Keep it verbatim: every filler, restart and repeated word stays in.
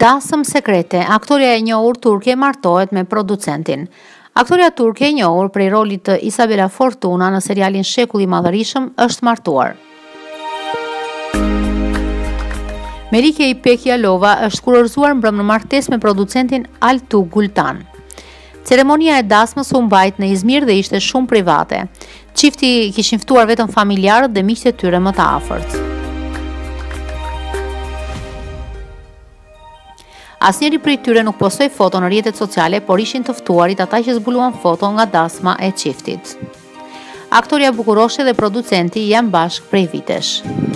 Dasëm sekrete, aktoria e njohur turke martohet me producentin. Aktoria turke e njohur prej rolit të Isabella Fortuna në serialin Shekulli Madhërishëm është martuar. Merike İpek Yalova është kurorzuar mbrëm në martesë me producentin Altu Gultan. Ceremonia e dasmës u mbajt në Izmir dhe ishte shumë private. Çifti kishin ftuar vetëm familjarët dhe miqtë e tyre më të afërt. Asnjëri prej tyre nuk postoi foto në rrjetet sociale, por ishin të ftuarit ata që zbuluan foto nga dasma e çiftit. Aktoria bukuroshe dhe producenti janë bashkë prej vitesh.